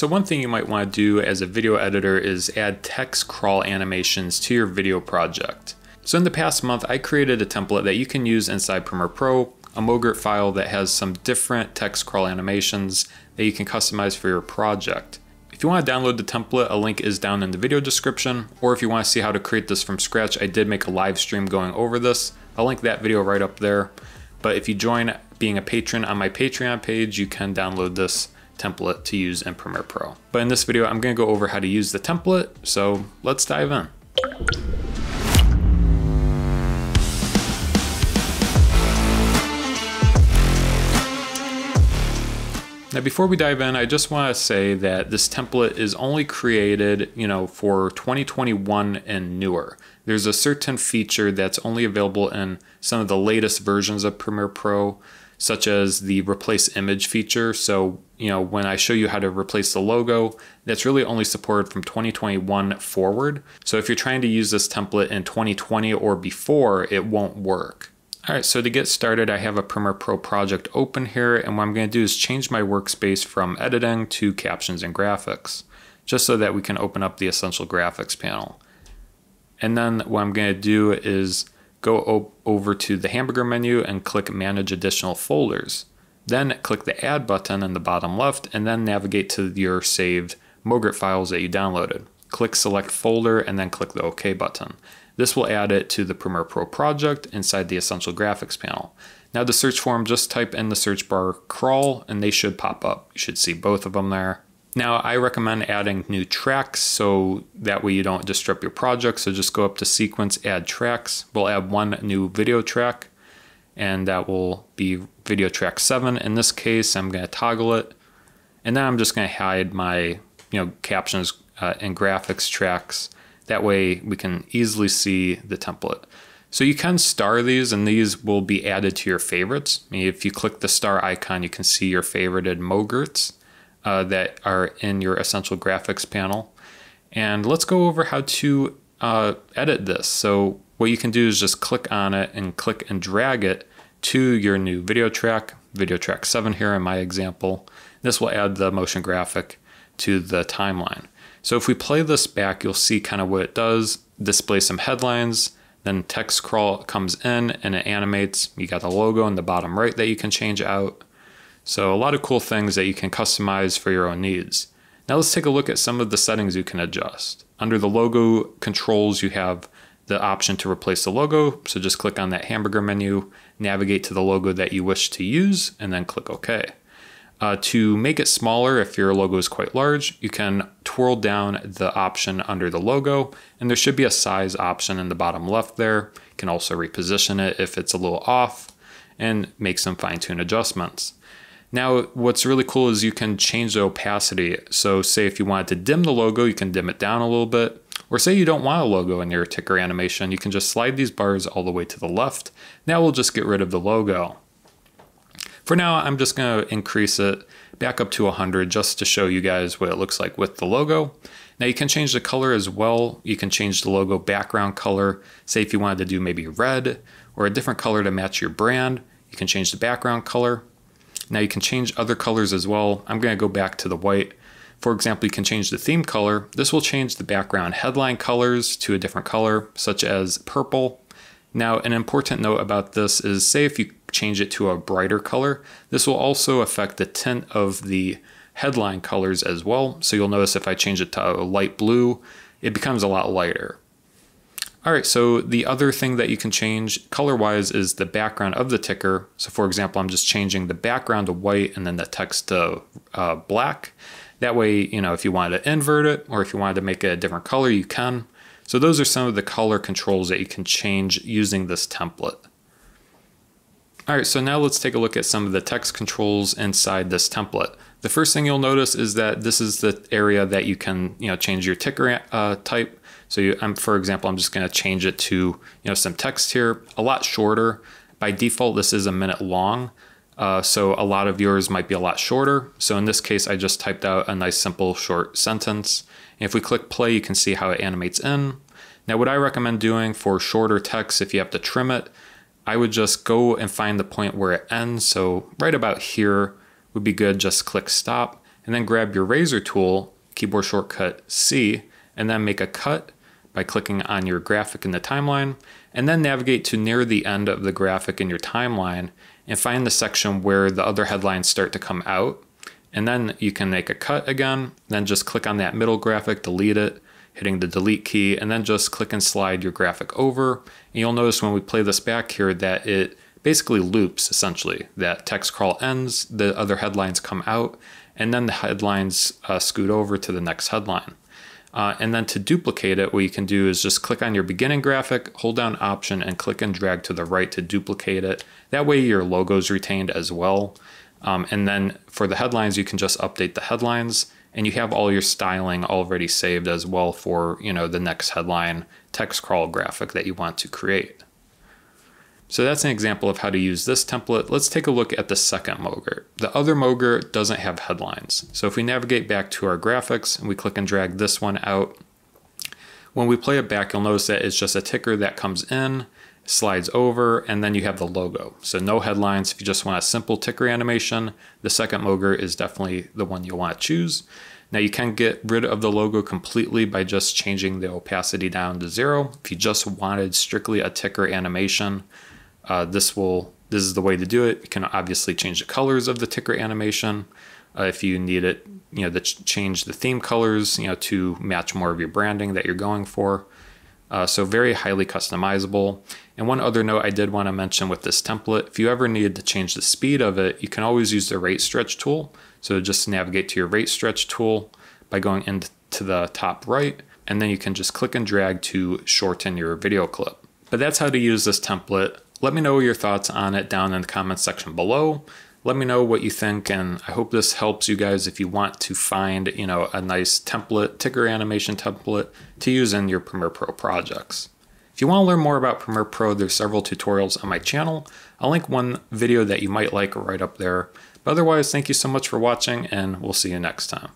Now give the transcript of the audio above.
So one thing you might want to do as a video editor is add text crawl animations to your video project. So in the past month, I created a template that you can use inside Premiere Pro, a MOGRT file that has some different text crawl animations that you can customize for your project. If you want to download the template, a link is down in the video description, or if you want to see how to create this from scratch, I did make a live stream going over this. I'll link that video right up there. But if you join being a patron on my Patreon page, you can download this template to use in Premiere Pro. But in this video, I'm going to go over how to use the template, so let's dive in. Now, before we dive in, I just want to say that this template is only created, for 2021 and newer. There's a certain feature that's only available in some of the latest versions of Premiere Pro, such as the replace image feature. So, when I show you how to replace the logo, that's really only supported from 2021 forward. So if you're trying to use this template in 2020 or before, it won't work. All right, so to get started, I have a Premiere Pro project open here, and what I'm going to do is change my workspace from editing to captions and graphics, just so that we can open up the essential graphics panel. And then what I'm going to do is go over to the hamburger menu and click manage additional folders. Then click the add button in the bottom left, and then navigate to your saved MOGRT files that you downloaded. Click select folder and then click the OK button. This will add it to the Premiere Pro project inside the essential graphics panel. Now to search for them, just type in the search bar crawl and they should pop up. You should see both of them there. Now I recommend adding new tracks so that way you don't disrupt your project. So just go up to sequence, add tracks. We'll add one new video track and that will be video track 7. In this case, I'm going to toggle it and then I'm just going to hide my captions and graphics tracks. That way we can easily see the template. So you can star these and these will be added to your favorites. I mean, if you click the star icon, you can see your favorited MOGRTs that are in your essential graphics panel. And let's go over how to edit this. So what you can do is just click on it and click and drag it to your new video track 7 here in my example. This will add the motion graphic to the timeline. So if we play this back, you'll see kind of what it does, display some headlines, then text crawl comes in and it animates. You got the logo in the bottom right that you can change out. So a lot of cool things that you can customize for your own needs. Now let's take a look at some of the settings you can adjust. Under the logo controls, you have the option to replace the logo. So just click on that hamburger menu, navigate to the logo that you wish to use, and then click OK. To make it smaller, if your logo is quite large, you can twirl down the option under the logo, and there should be a size option in the bottom left there. You can also reposition it if it's a little off and make some fine-tune adjustments. Now, what's really cool is you can change the opacity. So say if you wanted to dim the logo, you can dim it down a little bit, or say you don't want a logo in your ticker animation, you can just slide these bars all the way to the left. Now we'll just get rid of the logo. For now, I'm just going to increase it back up to 100 just to show you guys what it looks like with the logo. Now you can change the color as well. You can change the logo background color. Say if you wanted to do maybe red or a different color to match your brand, you can change the background color. Now you can change other colors as well. I'm going to go back to the white. For example, you can change the theme color. This will change the background headline colors to a different color, such as purple. Now, an important note about this is say if you change it to a brighter color, this will also affect the tint of the headline colors as well. So you'll notice if I change it to a light blue, it becomes a lot lighter. All right, so the other thing that you can change color-wise is the background of the ticker. So for example, I'm just changing the background to white and then the text to black. That way, if you wanted to invert it or if you wanted to make it a different color, you can. So those are some of the color controls that you can change using this template. All right, so now let's take a look at some of the text controls inside this template. The first thing you'll notice is that this is the area that you can, change your ticker type. So for example, I'm just going to change it to, some text here, a lot shorter. By default, this is a minute long. So a lot of yours might be a lot shorter. So in this case, I just typed out a nice, simple, short sentence. If we click play, you can see how it animates in. Now, what I recommend doing for shorter text, if you have to trim it, I would just go and find the point where it ends. So right about here would be good. Just click stop. and then grab your razor tool, keyboard shortcut C, and then make a cut by clicking on your graphic in the timeline, and then navigate to near the end of the graphic in your timeline and find the section where the other headlines start to come out. And then you can make a cut again, then just click on that middle graphic, delete it, hitting the delete key, and then just click and slide your graphic over. And you'll notice when we play this back here that it basically loops essentially. That text crawl ends, the other headlines come out, and then the headlines scoot over to the next headline. And then to duplicate it, what you can do is just click on your beginning graphic, hold down Option, and click and drag to the right to duplicate it. That way your logo is retained as well. And then for the headlines, you can just update the headlines, and you have all your styling already saved as well for, you know, the next headline text crawl graphic that you want to create. So that's an example of how to use this template. Let's take a look at the second MOGRT. The other MOGRT doesn't have headlines. So if we navigate back to our graphics and we click and drag this one out, when we play it back, you'll notice that it's just a ticker that comes in, slides over, and then you have the logo. So no headlines. If you just want a simple ticker animation, the second MOGRT is definitely the one you'll want to choose. Now you can get rid of the logo completely by just changing the opacity down to 0. If you just wanted strictly a ticker animation, this is the way to do it. You can obviously change the colors of the ticker animation if you need it, you know, to change the theme colors, you know, to match more of your branding that you're going for. So very highly customizable. And one other note I did want to mention with this template, if you ever needed to change the speed of it, you can always use the rate stretch tool. So just navigate to your rate stretch tool by going into the top right, and then you can just click and drag to shorten your video clip. But that's how to use this template. Let me know your thoughts on it down in the comments section below. Let me know what you think, and I hope this helps you guys if you want to find, you know, a nice template, ticker animation template to use in your Premiere Pro projects. If you want to learn more about Premiere Pro, there's several tutorials on my channel. I'll link one video that you might like right up there. But otherwise, thank you so much for watching, and we'll see you next time.